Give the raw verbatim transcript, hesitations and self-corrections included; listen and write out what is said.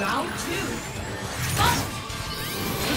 Round two. Fight!